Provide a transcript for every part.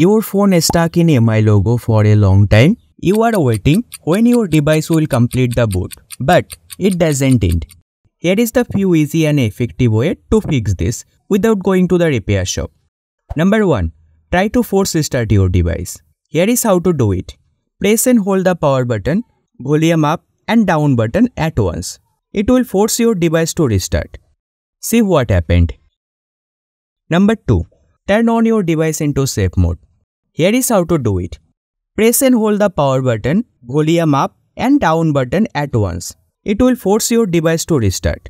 Your phone is stuck in MI logo for a long time. You are waiting when your device will complete the boot, but it doesn't end. Here is the few easy and effective way to fix this without going to the repair shop. Number 1. Try to force restart your device. Here is how to do it. Press and hold the power button, volume up and down button at once. It will force your device to restart. See what happened. Number 2. Turn on your device into safe mode. Here is how to do it. Press and hold the power button, volume up and down button at once. It will force your device to restart.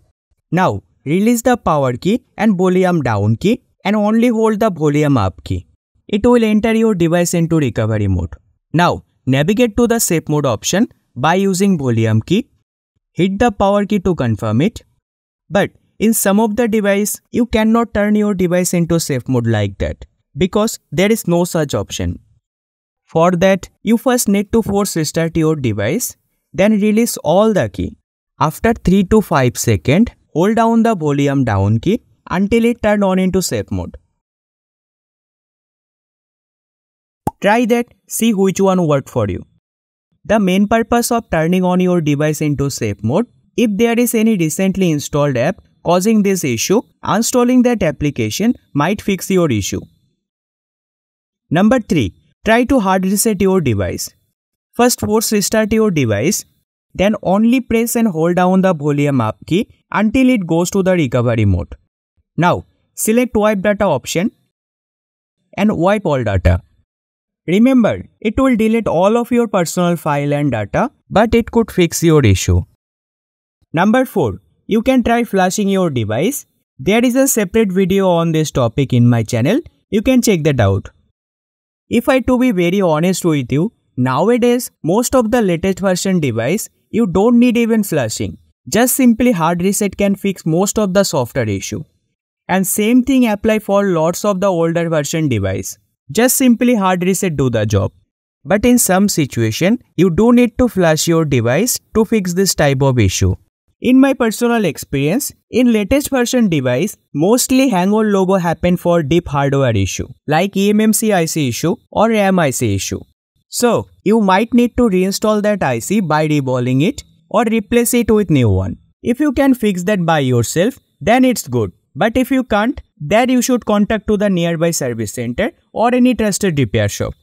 Now, release the power key and volume down key and only hold the volume up key. It will enter your device into recovery mode. Now, navigate to the safe mode option by using volume key. Hit the power key to confirm it. But in some of the device, you cannot turn your device into safe mode like that because there is no such option. For that, you first need to force restart your device, then release all the key. After 3 to 5 seconds, hold down the volume down key until it turns on into safe mode. Try that, see which one works for you. The main purpose of turning on your device into safe mode, if there is any recently installed app causing this issue, uninstalling that application might fix your issue. Number 3. Try to hard reset your device. First force restart your device, then only press and hold down the volume up key until it goes to the recovery mode. Now, select wipe data option and wipe all data. Remember, it will delete all of your personal file and data, but it could fix your issue. Number 4. You can try flashing your device. There is a separate video on this topic in my channel. You can check that out. If I to be very honest with you, nowadays, most of the latest version device, you don't need even flashing. Just simply hard reset can fix most of the software issue. And same thing apply for lots of the older version device. Just simply hard reset do the job. But in some situation, you do need to flash your device to fix this type of issue. In my personal experience, in latest version device, mostly hang-on logo happen for deep hardware issue, like eMMC IC issue or RAM IC issue. So, you might need to reinstall that IC by reballing it or replace it with new one. If you can fix that by yourself, then it's good. But if you can't, then you should contact to the nearby service center or any trusted repair shop.